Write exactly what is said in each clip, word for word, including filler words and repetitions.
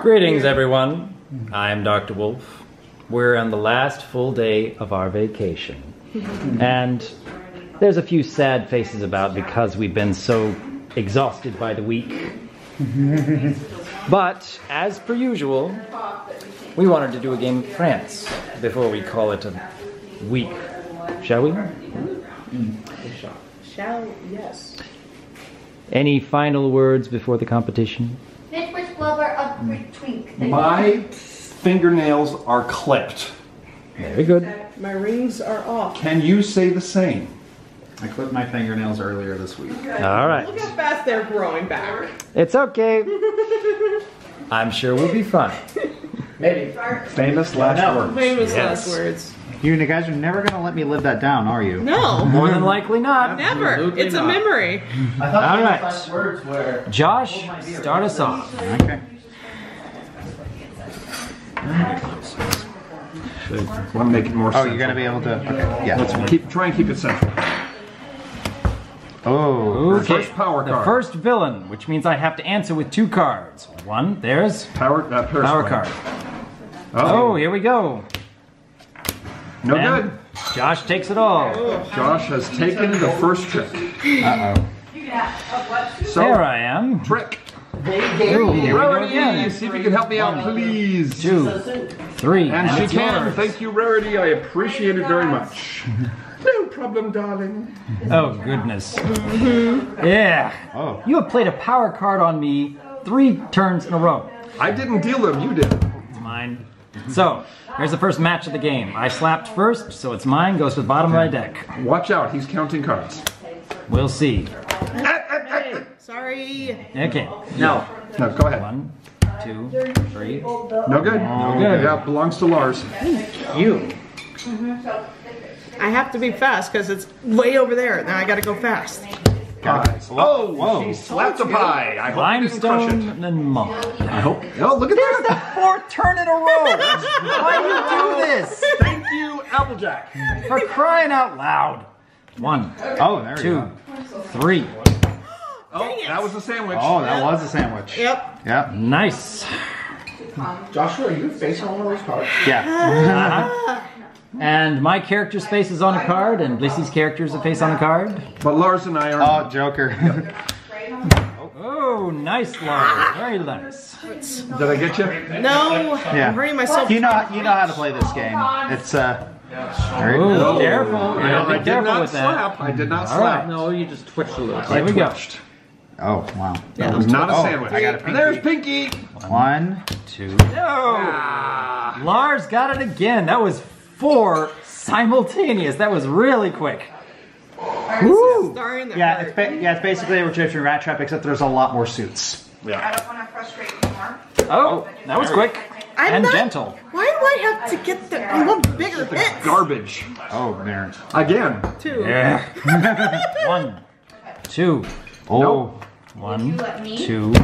Greetings, everyone. I'm Doctor Wolf. We're on the last full day of our vacation. And there's a few sad faces about because we've been so exhausted by the week. But, as per usual, we wanted to do a game of Prance before we call it a week. Shall we? Shall, yes. Any final words before the competition? My fingernails are clipped. Very good. My rings are off. Can you say the same? I clipped my fingernails earlier this week. Okay. All right. Look how fast they're growing back. It's okay. I'm sure we'll be fine. Maybe. Famous last no, words. Famous yes. last words. You guys are never going to let me live that down, are you? No. More than likely not. Never. Absolutely it's not. a memory. I thought All right. last words were... Josh, oh start us off. Okay. Should I want to make it more simple. Oh, you're going to be able to... Okay, yeah. Let's keep, try and keep it simple. Oh, okay. First power card. The first villain, which means I have to answer with two cards. One, there's... Power, uh, power card. Oh. oh, here we go. No and good. Josh takes it all. Josh has taken the first trick. Uh-oh. So, there I am. Trick. Ooh, Rarity, again. See if you can help me out, please. Two, three, and, and she can. Yours. Thank you, Rarity. I appreciate it very much. No problem, darling. Oh goodness. Yeah. Oh. You have played a power card on me three turns in a row. I didn't deal them. You did. It's mine. So, here's the first match of the game. I slapped first, so it's mine. Goes to the bottom okay. of my deck. Watch out. He's counting cards. We'll see. Sorry. Okay. No. No, go ahead. One, two, three. No good. No good. That belongs to Lars. You. I have to be fast because it's way over there. Now I got to go fast. Pies. Oh, whoa. She slapped a pie. I hope Limestone you didn't crush it. And mold. I hope. Oh, look at There's that. There's the fourth turn in a row. Why do you do this? Thank you, Applejack. For crying out loud. One, oh, there two, go. three. Oh, that was a sandwich. Oh, that was a sandwich. Yep. Yep. Nice. Joshua, are you facing one of those cards? Yeah. Uh-huh. And my character's face is on a card, and Blissy's character's a face on a card. But Lars and I are. Oh, Joker. Oh, nice, Lars. Very nice. Did I get you? No. Yeah. I'm bringing myself. You know, you know how to play this game. It's uh. Very oh, good. Careful. Yeah, I, did careful with that. I did not slap. I did not slap. No, you just twitched a little. Here we go. Oh wow. That yeah, was not a sandwich. Oh, I got a pinky. There's Pinky. One, two. No. Ah. Lars got it again. That was. Four simultaneous. That was really quick. Woo. Yeah, it's yeah, it's basically a rejection rat trap, except there's a lot more suits. Yeah. I don't want to frustrate you more. Oh, that was quick I'm and not, gentle. Why do I have to get the I want bigger hits? Garbage. Oh, man. Again. Two. Yeah. One, two. Oh. Nope. One, two.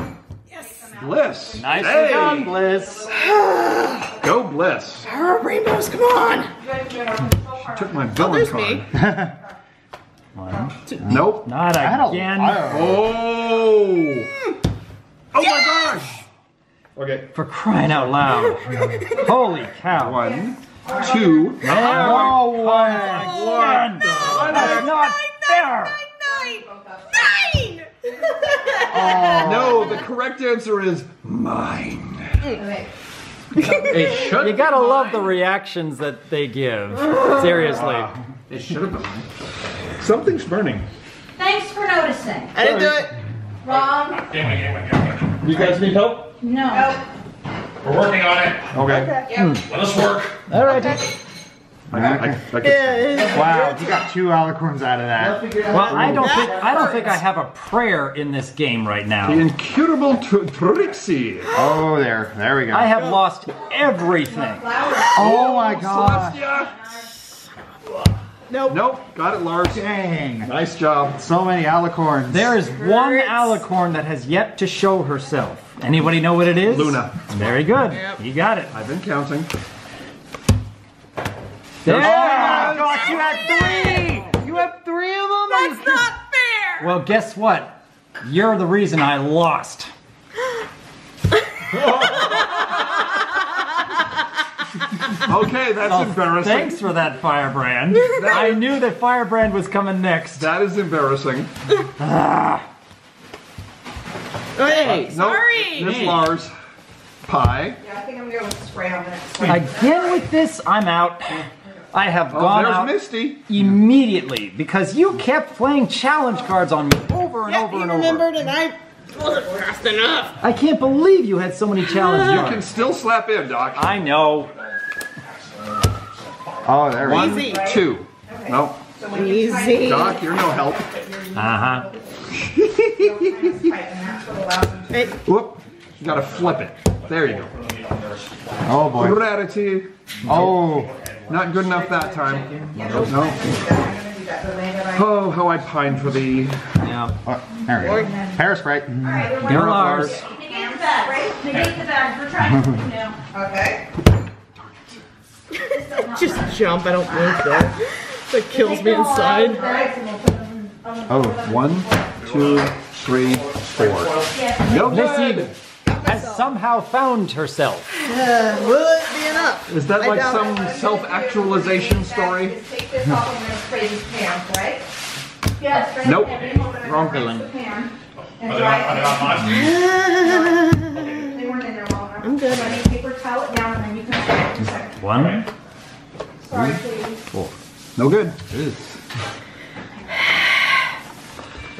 Bliss. Nice hey. done, Bliss. Go, Bliss. Her rainbows, come on. She took my villain card. One, two, nope. Not again. Oh. Oh yeah. my gosh. Okay. For crying out loud. Holy cow. One, two. No, oh, one. One. One. That's not fair. Oh. No, the correct answer is mine. Okay. It should. You gotta mine. love the reactions that they give. Seriously, uh, it should have been mine. Something's burning. Thanks for noticing. I didn't do it. Wrong. You guys need help? No. Nope. We're working on it. Okay. okay. Yep. Let us work. All right. Okay. I got, I, I got, yeah, wow, you got two alicorns out of that. Well, I don't think I don't think I have a prayer in this game right now. The incurable Trixie. Oh, there, there we go. I have lost everything. Oh my God. Celestia. Nope. Nope. Got it, Lars. Dang. Nice job. So many alicorns. There is one alicorn that has yet to show herself. Anybody know what it is? Luna. Very good. Yep. You got it. I've been counting. There. Oh my gosh, you have three! You have three of them? That's not fair! Well, guess what? You're the reason I lost. Okay, that's oh, embarrassing. Thanks for that, Firebrand. That, I knew that Firebrand was coming next. That is embarrassing. ah. Hey, uh, sorry. Nope, Miss Lars. Pie. Yeah, I think I'm going with Scram next time. Again with this, I'm out. I have oh, gone out Misty. immediately because you kept playing challenge cards on me over and yeah, over and over. You remembered and I wasn't fast enough. I can't believe you had so many challenges. You can still slap in, Doc. I know. Oh, there we go. One, easy. two. Okay. Nope. So easy. Doc, you're no help. Uh-huh. Hey. Whoop. You gotta flip it. There you go. Oh, boy. Rarity. Oh. Not good enough that time. No. Oh, how I pine for thee. Yeah. Oh, there we go. Parasprite. Mm. Go Lars. Negate the bag, right? Negate the bag. We're trying to do now. Okay. Just jump. I don't want that. That kills me inside. Oh, one, two, three, four. Nope. Misty has somehow found herself. Uh, will it be enough? Is that I like some self-actualization story? Just take this off and then spray this pan, right? Yes, right? Nope. Wrong feeling. I'm good. I need paper towel it down and then you can spray it. One. Sorry, please. Four. No good.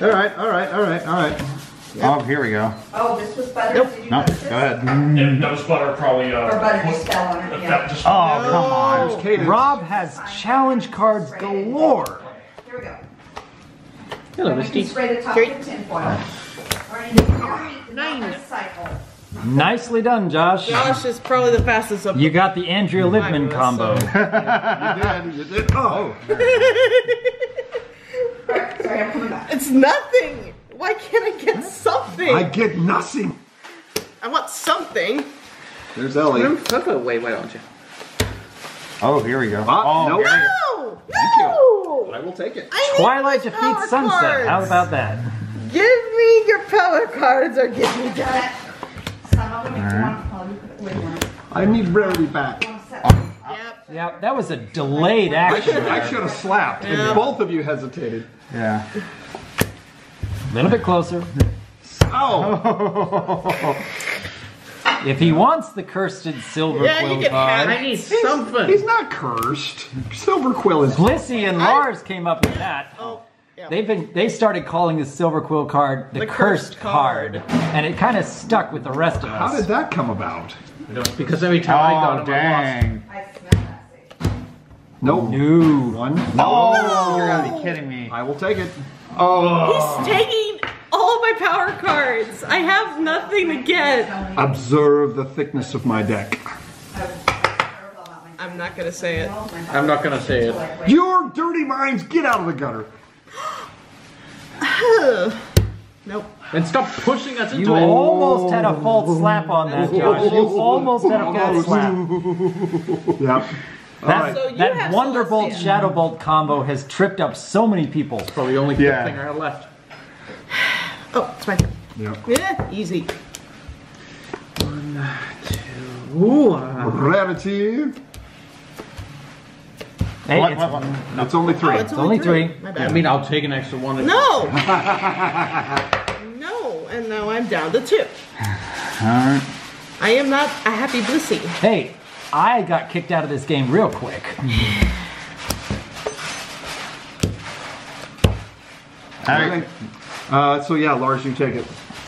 All right, all right, all right, all right. Yep. Oh, here we go. Oh, this was butter? Nope. Did you nope. Go ahead. Mm. That was butter probably. Uh, or butter just fell on it, yeah. Oh, come no. on. Rob has challenge cards galore. Here we go. Hello, Misty. Spray the top with tinfoil. Right. Nine. Nicely done, Josh. Josh is probably the fastest of them. You got the Andrea Libman combo. You did, you did. Oh. All right, sorry, I'm coming back. It's nothing. Why can't I get something? I get nothing. I want something. There's Ellie. Oh, wait, why don't you? Oh, here we go. Oh, no, no! No! I will take it. Twilight defeats Sunset. How about that? Give me your power cards or give me that. I need Rarity back. Yep. Yep. That was a delayed action. I should have slapped. Yeah. Both of you hesitated. Yeah. A little bit closer. Oh! If he wants the cursed Silver yeah, Quill card, I need something. He's not cursed. Silver Quill is. Blissy and I, Lars came up with that. Oh, yeah. They've been. They started calling the Silver Quill card the, the cursed, cursed card, card, and it kind of stuck with the rest of us. How did that come about? Because every time oh, I got it, dang. I lost. Nope. No. One. No. Oh, you're gotta be kidding me. I will take it. Oh. He's taking all my power cards. I have nothing to get. Observe the thickness of my deck. I'm not gonna say it. I'm not gonna say it. Your dirty minds, get out of the gutter. Nope. And stop pushing us into it. You almost had a false slap on that, Josh. You almost had a false slap. Yep. That, right. so that Wonderbolt Shadowbolt combo has tripped up so many people. It's probably the only yeah. good thing I have left. Oh, it's my turn. Yeah. yeah. Easy. One, two. Ooh. Uh, Rarity. Hey, one, it's, one, one. No. It's only three. Oh, it's, it's only three. three. My bad. I mean, I'll take an extra one. No! No, and now I'm down to two. All right. I am not a happy Blissy. Hey. I got kicked out of this game real quick. All right. Uh, so yeah, Lars, you take it.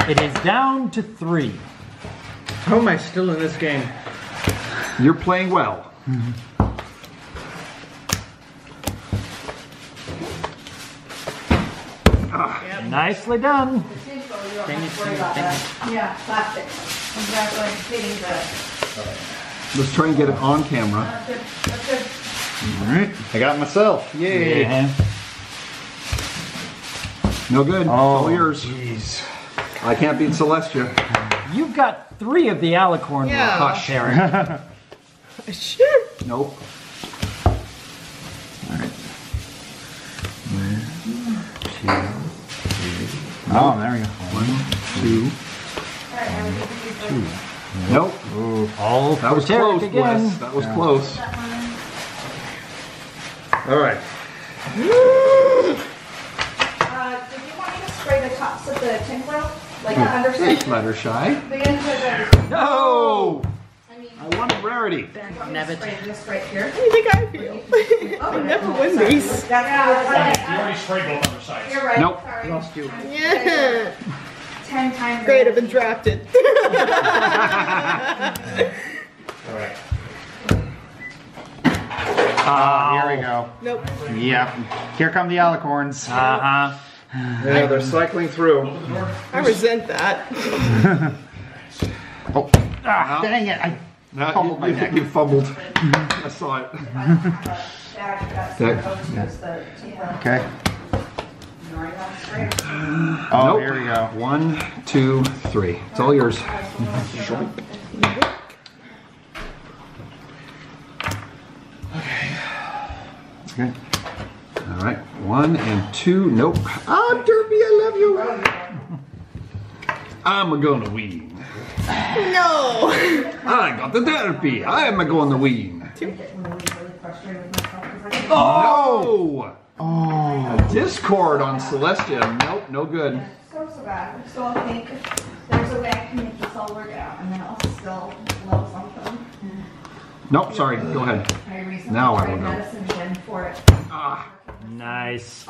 It is down to three. How am I still in this game? You're playing well. Mm-hmm. ah, yep. Nicely done. Yeah, plastic. Exactly. Hitting the. Let's try and get it on camera. That's good. That's good. All right. I got it myself. Yay. Yeah. No good. Oh, all yours. Geez. I can't beat Celestia. You've got three of the alicorn. Yeah. Hush, Aaron. Sure. Nope. All right. One, two, three. Oh, there we go. One, two, three, two. Nope. Ooh. All that was close, Bless. That was yeah. close. All right. Uh, did you want me to spray the tops of the tin well? Like the underside? Let her shy. The inside. No! I mean, I wanted Rarity. Want never spray this right here. How do you think I feel? Oh, I never win these. Yeah, yeah, you already sprayed both undersides. You're right. Nope. Sorry. Lost you. Yeah. Ten times. Great, I've been drafted. All right. Uh, here we go. Nope. Yep. Here come the alicorns. Uh huh. Yeah, they're cycling through. I resent that. Oh, ah, dang it! I no, fumbled you, my you neck. You fumbled. I saw it. Okay. Oh, nope. Here we go. One, two, three. It's all yours. Sure. Okay. Okay. All right. One and two. Nope. Ah, Derpy, I love you. I'm going to win. No. I got the Derpy. I am going to win. Two. Oh. No. Oh. Discord on Celestia. Nope. No good. So so bad. So I think there's a way I can make this all work out, and then I'll still love something. Nope, sorry, go ahead. I now I will go. Ah, nice.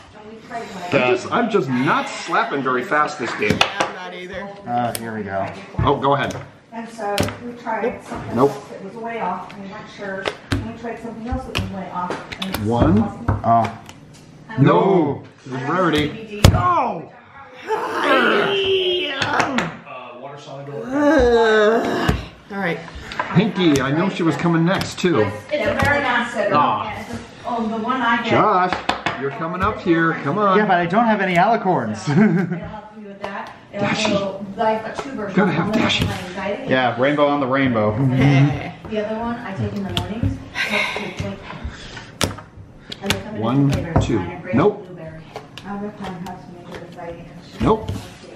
I'm just, I'm just not slapping very fast this game. Yeah, I'm not either. Uh, here we go. Oh, go ahead. And so we tried something nope. else that was way off, and we weren't sure. And we tried something else that was way off. And one. Oh. Uh, no. This is Rarity. No! Uh, water solid door. Uh, all right. Pinky, I know she was coming next too. It's, it's a very nice set. Oh, the one I get. Josh, you're coming up here. Come on. Yeah, but I don't have any alicorns. It'll help you with that. Dashy. Gotta have Dashy. Yeah, rainbow on the rainbow. Mm-hmm. The other one I take in the mornings. One, two. Nope. Nope.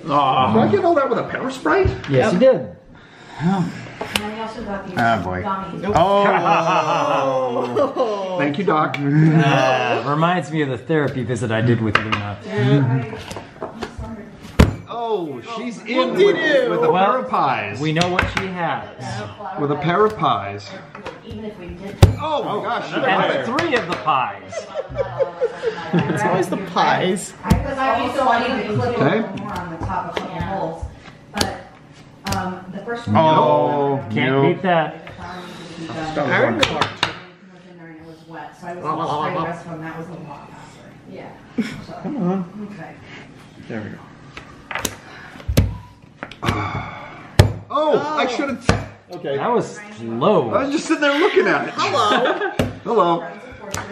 Oh. Did I get all that with a Parasprite? Yes, you did. Oh. And we also got these oh, boy. Nope. Oh. Oh. Thank you, Doc. Uh, reminds me of the therapy visit I did with Luna. Yeah. Oh, she's in with, with a well, pair of pies. We know what she has. With a pair of pies. Oh, oh my gosh. And three of the pies. It's always the pies. Okay. Um, the first one oh, no. Can't beat that. I remember. It was wet, so I was going to spray the rest of them. That was a lot faster. Yeah. So, come on. Okay. There we go. Oh, oh. I should have. Okay. That was slow. I was just sitting there looking at it. Hello. Hello.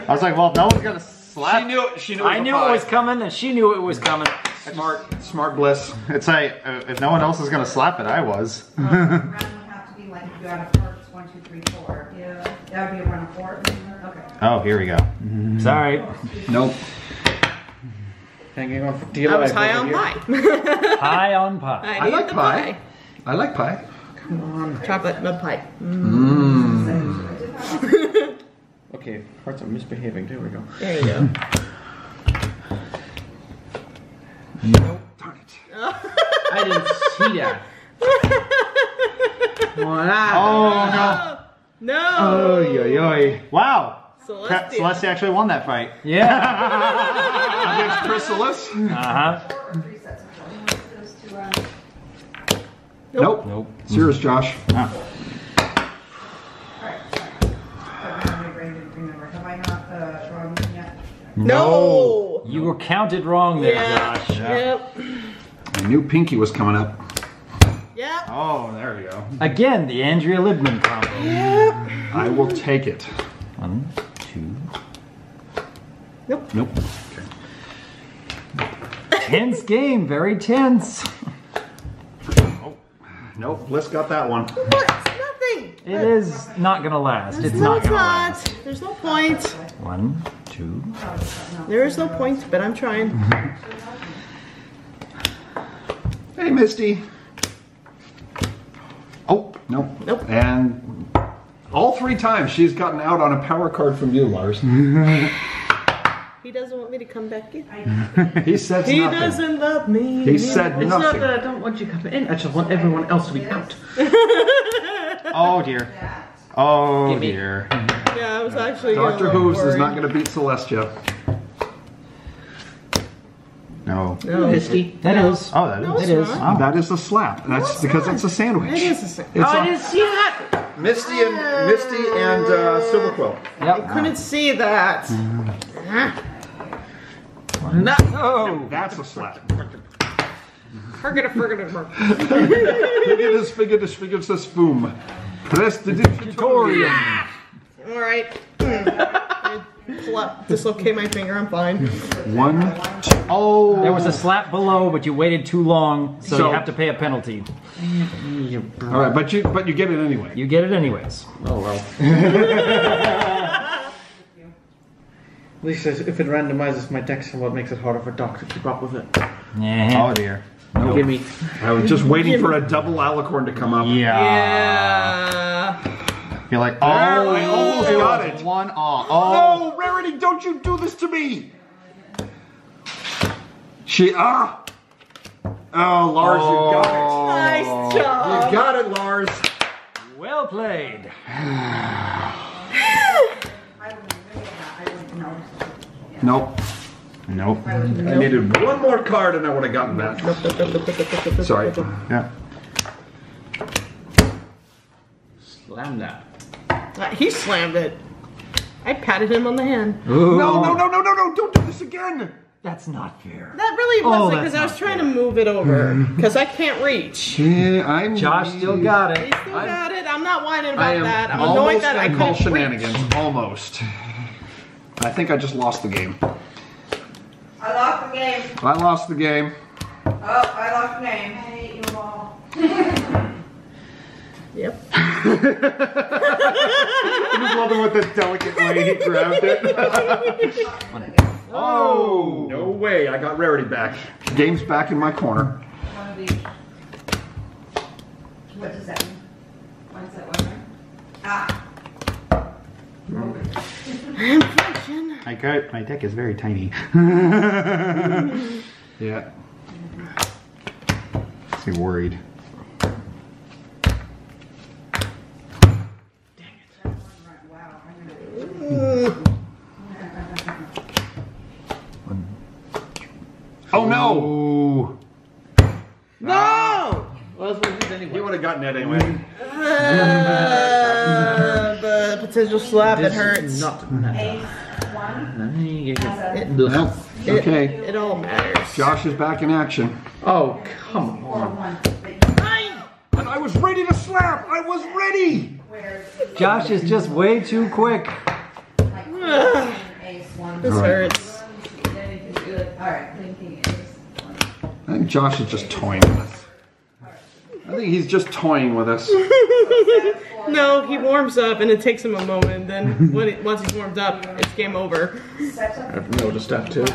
I was like, well, no one's going to slap. She knew it. She knew it I knew pie. It was coming, and she knew it was coming. Smart, smart Bliss. It's like, uh, if no one else is going to slap it, I was. The round would have to be like, if you had a four, it's one, two, three, four. Yeah. That would be a round of four. Okay. Oh, here we go. Mm. Sorry. Nope. Hanging off the I was high on, high on pie. High on pie. I like pie. pie. I like pie. Come on. Chocolate mud pie. Mmm. Mm. Okay, hearts are misbehaving. There we go. There you go. Nope. Darn it. I didn't see that. Oh, no. No. Oh, yoy, yoy. Wow. Celestia. Celestia actually won that fight. Yeah. Against Chrysalis. Uh-huh. Nope. Nope. It's yours, Josh. Ah. All right. Have I not uh, wrong yet? No. You were counted wrong there, yeah. Josh. Yep. I knew Pinky was coming up. Yep. Oh, there we go. Again, the Andrea Libman combo. Yep. I will take it. One, two. Nope. Nope. Okay. Tense game, very tense. Oh. Nope, Bliss got that one. What? It's nothing. It is not going to last. It's, it's not going to last. There's no point. One. Two. There is no point, but I'm trying. Hey, Misty. Oh, no. Nope. And all three times she's gotten out on a power card from you, Lars. He doesn't want me to come back in. He said he nothing. He doesn't love me. He said it's nothing. It's not that I don't want you to come in. I just want everyone else to be out. Oh dear. Oh dear. Yeah, I was actually. Doctor Hooves worried. Is not going to beat Celestia. No. no. Misty. That no. is. Oh, that no, is. It is. Oh. That is a slap. That's no, because not. It's a sandwich. It is a sandwich. Oh, I didn't see that. Misty and uh, Misty and uh, Silver Quill. Yep. I couldn't see that. Mm. No. Oh, that's a slap. Forget it, forget it, Figatus, figatus, figatus, boom. Prestidigitorium. All right. Dislocate my finger, I'm fine. One, two. Oh. There was a slap below, but you waited too long, so, so you have to pay a penalty. All right, but you but you get it anyway. You get it anyways. Oh, well. Lee says, if it randomizes my deck somewhat, makes it harder for Doc to keep up with it. Yeah. Oh dear. No. Give me. I was just waiting for a double alicorn to come up. Yeah. yeah. You're like, oh, I almost got it. One off. Oh. No, Rarity, don't you do this to me. She, ah. Oh, Lars, oh. you got it. Nice job. You got it, Lars. Well played. Nope. Nope. I needed one more card and I would have gotten that. Sorry. Yeah. Slam that. Uh, he slammed it. I patted him on the hand. Ooh. No, no, no, no, no, no. Don't do this again. That's not fair. That really wasn't because oh, I was trying fair. to move it over because I can't reach. Yeah, I'm Josh still got it. He still I'm, got it. I'm not whining about I am that. I'm annoyed that I couldn't reach. Shenanigans. Almost. I think I just lost the game. I lost the game. I lost the game. Oh, I lost the game. I hate you all. Yep. I'm just loving with the delicate way he grabbed it. Oh, no way. I got Rarity back. Game's back in my corner. One of these. What does that mean? What's that one? Ah. My card, my deck is very tiny. Yeah. Makes me worried. Dang it! Wow. Oh no! No! Ah. Well, that's what it is anyway. You would have gotten that anyway. Uh, the potential slap, this it hurts. Not Eight, no. it, okay. It, it all matters. Josh is back in action. Oh, come on. Nine. And I was ready to slap. I was ready. Josh is just way too quick. Uh, this hurts. I think Josh is just toying with us. I think he's just toying with us. No, he warms up and it takes him a moment. Then when it, once he's warmed up, it's game over. I've noticed that too.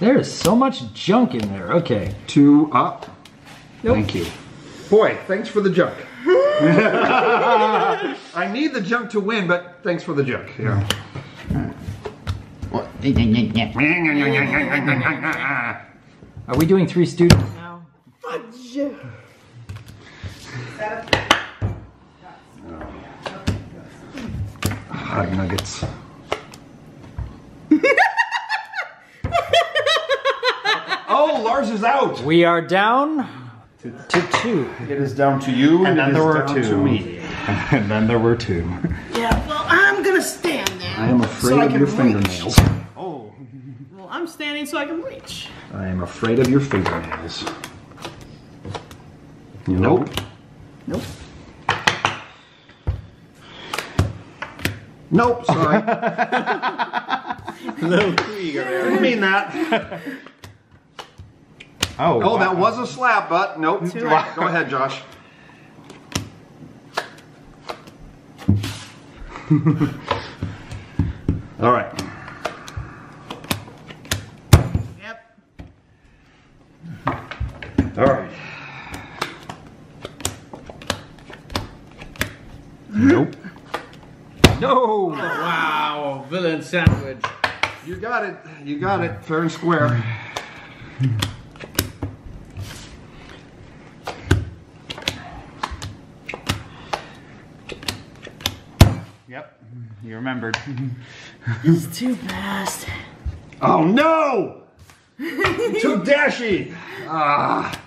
There is so much junk in there. Okay, two up. Nope. Thank you. Boy, thanks for the junk. I need the junk to win, but thanks for the junk. Yeah. What? Are we doing three students now? Fudge! Hot oh. nuggets. Oh, Lars is out! We are down to, to two. It is down to you, and, and then there were two. To me. And then there were two. Yeah, well, I'm gonna stand there. I am afraid so of your reach. fingernails. Oh. Well, I'm standing so I can reach. I am afraid of your fingernails. Nope. Nope. Nope, sorry. Little Krieg over there. You mean that? Oh, oh wow. That was a slap, but nope. Wow. Go ahead, Josh. All right. All right. Nope. No! Oh, wow, villain sandwich. You got it. You got it. Fair and square. Yep, you remembered. It's too fast. Oh no! Too dashy! Ah.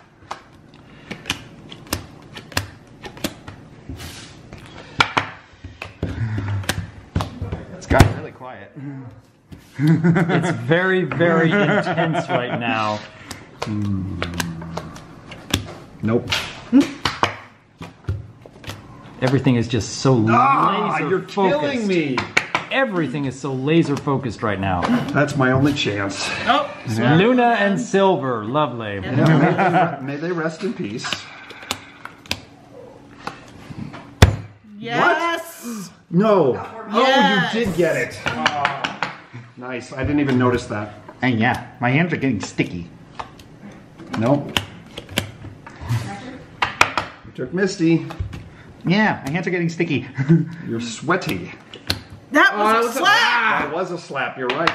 It's gotten really quiet. It's very, very intense right now. Mm. Nope. Everything is just so ah, laser you're focused. Killing me. Everything is so laser focused right now. That's my only chance. Oh, yeah. Luna and Silver, lovely. Yeah, may, they, may they rest in peace. Yes. What? No. Yes. Oh, you did get it. Oh. Nice, I didn't even notice that. And yeah, my hands are getting sticky. Nope. You took Misty. Yeah, my hands are getting sticky. You're sweaty. That was, oh, a, that was slap. a slap! That was a slap, you're right.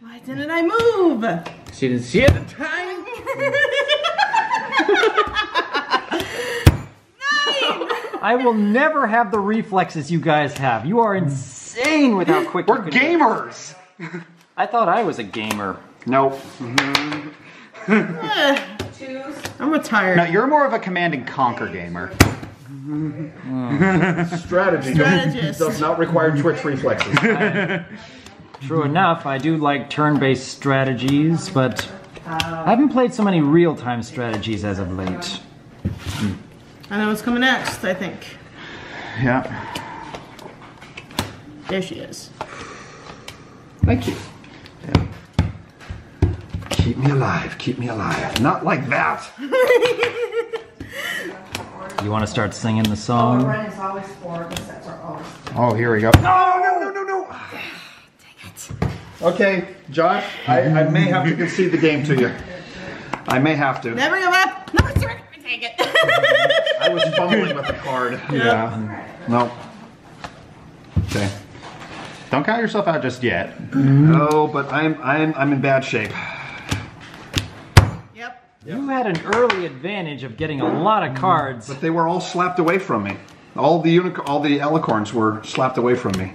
Why didn't I move? She didn't see it in time. Nine! I will never have the reflexes you guys have. You are insane with how quick We're you can gamers! Go. I thought I was a gamer. Nope. Mm-hmm. I'm retired. No, you're more of a command and conquer gamer. Mm. Strategy does, does not require twitch reflexes. I, true enough, I do like turn-based strategies, but I haven't played so many real-time strategies as of late. I know what's coming next, I think. Yeah. There she is. Thank you. Yeah. Keep me alive, keep me alive. Not like that. You want to start singing the song? Oh, here we go. No, no, no, no, no. Dang it. Okay, Josh, I, I may have to concede the game to you. I may have to. Never give up. Never surrender. Take it. I was fumbling with the card. Yeah. yeah. Nope. Okay. Don't count yourself out just yet. No, but I'm I'm I'm in bad shape. Yep. You had an early advantage of getting a lot of cards. But they were all slapped away from me. All the unic all the alicorns were slapped away from me.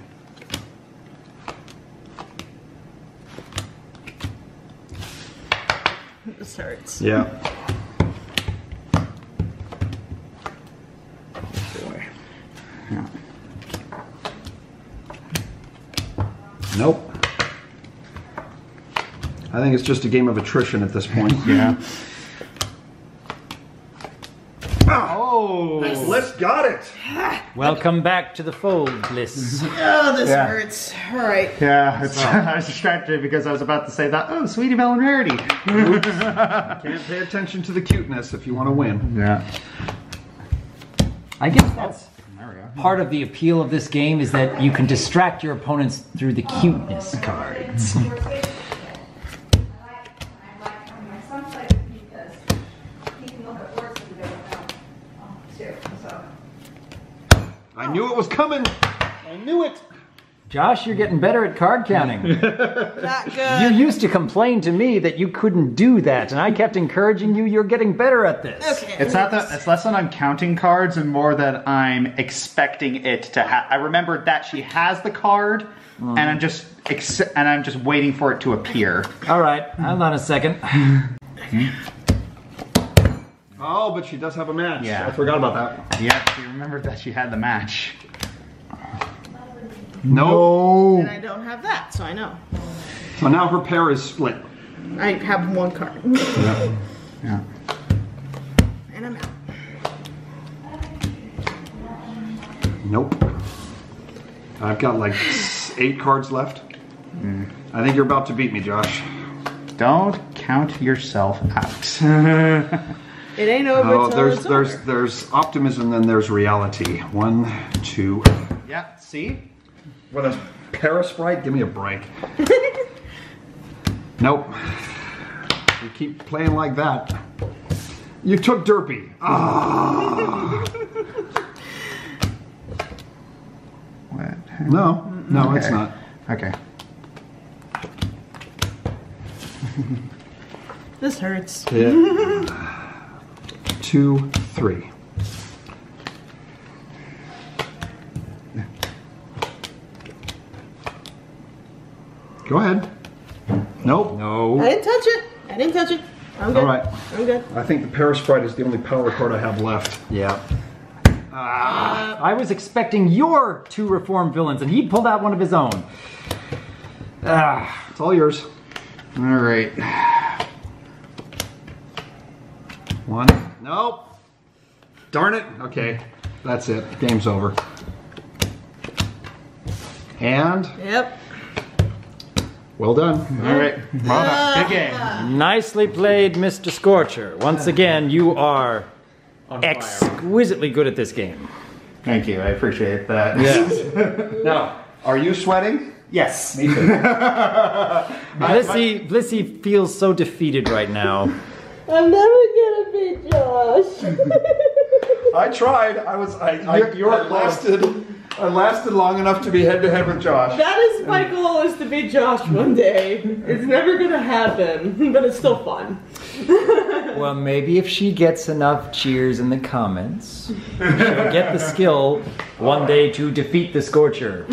This hurts. Yeah. Boy. Yeah. Nope. I think it's just a game of attrition at this point. Yeah. Oh! Bliss got it! Welcome back to the fold, Bliss. Oh, this yeah. hurts. Alright. Yeah, it's, I was distracted because I was about to say that. Oh, Sweetie Bell and Rarity. Can't pay attention to the cuteness if you want to win. Yeah. I guess that's... part of the appeal of this game is that you can distract your opponents through the cuteness cards. I knew it was coming. I knew it. Josh, you're getting better at card counting. Not good. You used to complain to me that you couldn't do that, and I kept encouraging you. You're getting better at this. Okay. It's not that. It's less than I'm counting cards, and more that I'm expecting it to happen. I remembered that she has the card, mm. and I'm just ex and I'm just waiting for it to appear. All right, hold on a second. Oh, but she does have a match. Yeah, I forgot about that. Yeah, she remembered that she had the match. No. And I don't have that, so I know. So now her pair is split. I have one card. Yeah. Yeah. And I'm out. Nope. I've got like eight cards left. Mm. I think you're about to beat me, Josh. Don't count yourself out. It ain't over. Oh, till there's it's there's over. there's optimism, then there's reality. One, two. Yeah. See. What a Parasprite? Give me a break. Nope. You keep playing like that. You took Derpy. Ah. No, no, okay. It's not. Okay. This hurts. Yeah. Two, three. Go ahead. Nope. No. I didn't touch it. I didn't touch it. I'm good. All right. I'm good. I think the Parasprite is the only power card I have left. Yeah. Ah, uh, I was expecting your two reformed villains, and he pulled out one of his own. Ah, it's all yours. All right. One. Nope. Darn it. Okay. That's it. Game's over. And? Yep. Well done. All right. Well done. Nicely played, Mister Scorcher. Once again, you are exquisitely good at this game. Thank you. I appreciate that. Yes. Now, are you sweating? Yes. Me too. Blissy, Blissy feels so defeated right now. I'm never gonna beat Josh. I tried. I was. I. I you're, you're I lasted. I lasted long enough to be head to head with Josh. That is my goal, is to beat Josh one day. It's never going to happen, but it's still fun. Well, maybe if she gets enough cheers in the comments, she'll get the skill one day to defeat the Scorcher.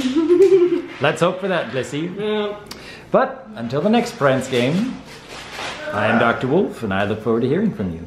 Let's hope for that, Blissy. Yeah. But until the next Prance game, I am Doctor Wolf, and I look forward to hearing from you.